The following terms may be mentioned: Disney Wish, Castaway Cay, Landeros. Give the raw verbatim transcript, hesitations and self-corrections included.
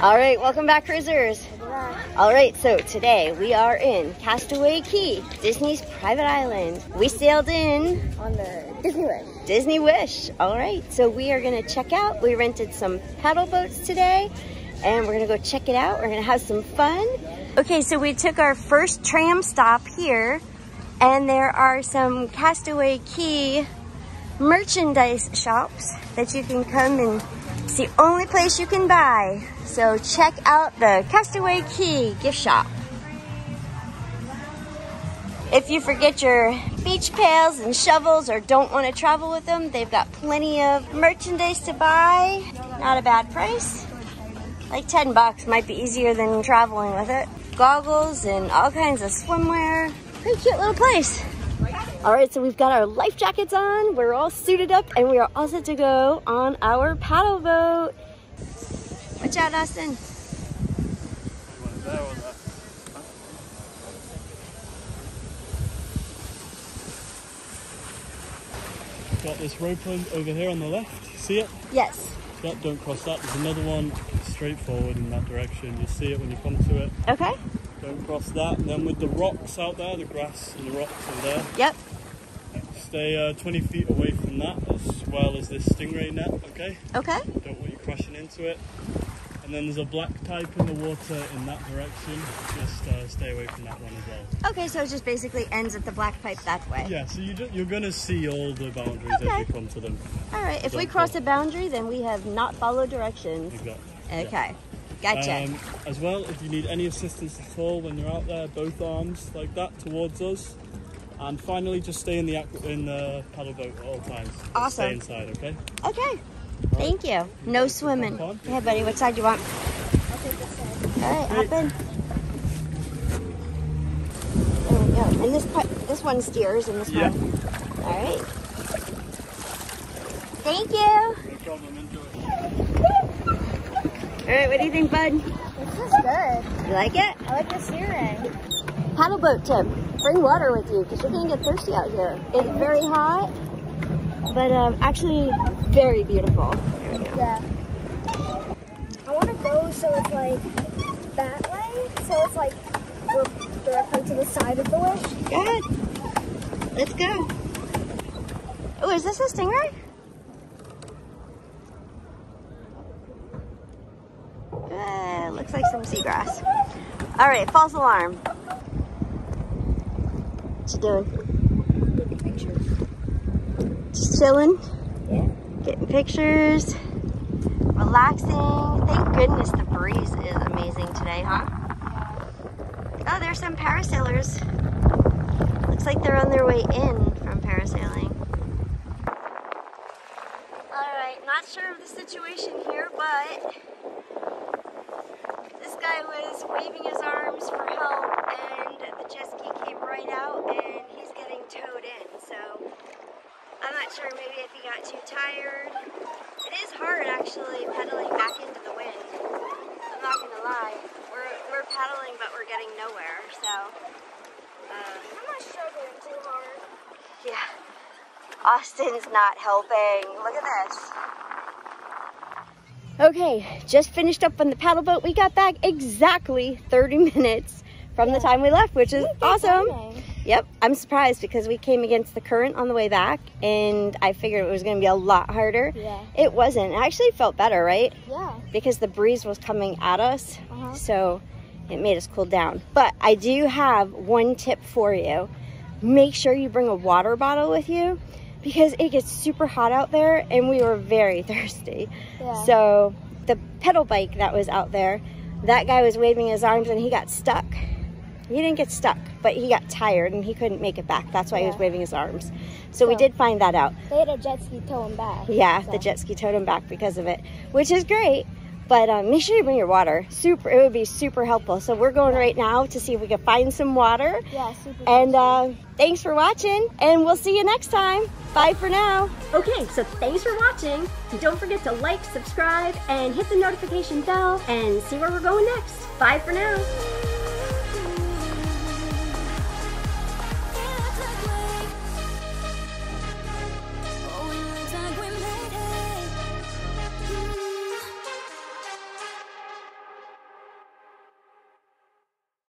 All right, welcome back, cruisers. All right, so today we are in Castaway Cay, Disney's private island. We sailed in on the Disney Wish. Disney Wish. All right, so we are gonna check out. We rented some paddle boats today, and we're gonna go check it out. We're gonna have some fun. Okay, so we took our first tram stop here, and there are some Castaway Cay merchandise shops that you can come and it's the only place you can buy. So check out the Castaway Cay gift shop. If you forget your beach pails and shovels or don't want to travel with them, they've got plenty of merchandise to buy. Not a bad price. Like ten bucks might be easier than traveling with it. Goggles and all kinds of swimwear. Pretty cute little place. All right, so we've got our life jackets on, we're all suited up, and we are all set to go on our paddle boat. Watch out, Austin. Got this rope over here on the left, see it? Yes. Yep, don't cross that. There's another one straight forward in that direction. You'll see it when you come to it. Okay. Don't cross that. And then with the rocks out there, the grass and the rocks over there. Yep. Stay uh, twenty feet away from that, as well as this stingray net, okay? Okay. Don't want you crashing into it. And then there's a black type in the water in that direction. Just uh, stay away from that one as well. Okay, so it just basically ends at the black pipe that way. Yeah, so you do, you're going to see all the boundaries okay. As you come to them. All right, if Don't we cross a boundary, then we have not followed directions. Exactly. Okay, yeah. Gotcha. Um, as well, if you need any assistance at all when you're out there, both arms like that towards us. And finally, just stay in the, in the paddle boat at all times. Awesome. Stay inside, okay? Okay. Thank you. No swimming. Yeah, buddy, what side do you want? I'll take this side. All right, hop in. There we go. And this part, this one steers and this yeah. one. All right. Thank you. No problem. Enjoy. All right, what do you think, bud? This is good. You like it? I like the steering. Paddle boat tip. Bring water with you because you're going to get thirsty out here. It's very hot. But um, actually, very beautiful. There we go. Yeah. I want to go so it's like that way. So it's like we're directly to the side of the wish. Go ahead. Let's go. Oh, is this a stingray? Uh, looks like some seagrass. All right, false alarm. What you doing? Taking pictures. Just chilling, yeah. Getting pictures, relaxing. Thank goodness the breeze is amazing today, huh? Oh, there's some parasailers. Looks like they're on their way in from parasailing. All right, not sure of the situation here, but this guy was waving his arms for help, and the jet ski came right out, and he's getting towed in, so. I'm not sure, maybe if he got too tired. It is hard actually pedaling back into the wind. I'm not gonna lie. We're, we're pedaling but we're getting nowhere, so. Um, I'm not struggling too hard. Yeah. Austin's not helping. Look at this. Okay, just finished up on the paddle boat. We got back exactly thirty minutes from yeah. the time we left, which is awesome. Exciting. Yep, I'm surprised because we came against the current on the way back and I figured it was going to be a lot harder. Yeah. It wasn't. It actually felt better, right? Yeah. Because the breeze was coming at us, uh-huh. so it made us cool down. But I do have one tip for you. Make sure you bring a water bottle with you because it gets super hot out there and we were very thirsty. Yeah. So the pedal bike that was out there, that guy was waving his arms and he got stuck. He didn't get stuck, but he got tired and he couldn't make it back. That's why yeah. he was waving his arms. So, so we did find that out. They had a jet ski tow him back. Yeah, so. the jet ski towed him back because of it, which is great. But um, make sure you bring your water. Super, it would be super helpful. So we're going yeah. right now to see if we can find some water. Yeah, super. And uh, thanks for watching, and we'll see you next time. Bye for now. Okay, so thanks for watching. Don't forget to like, subscribe, and hit the notification bell, and see where we're going next. Bye for now.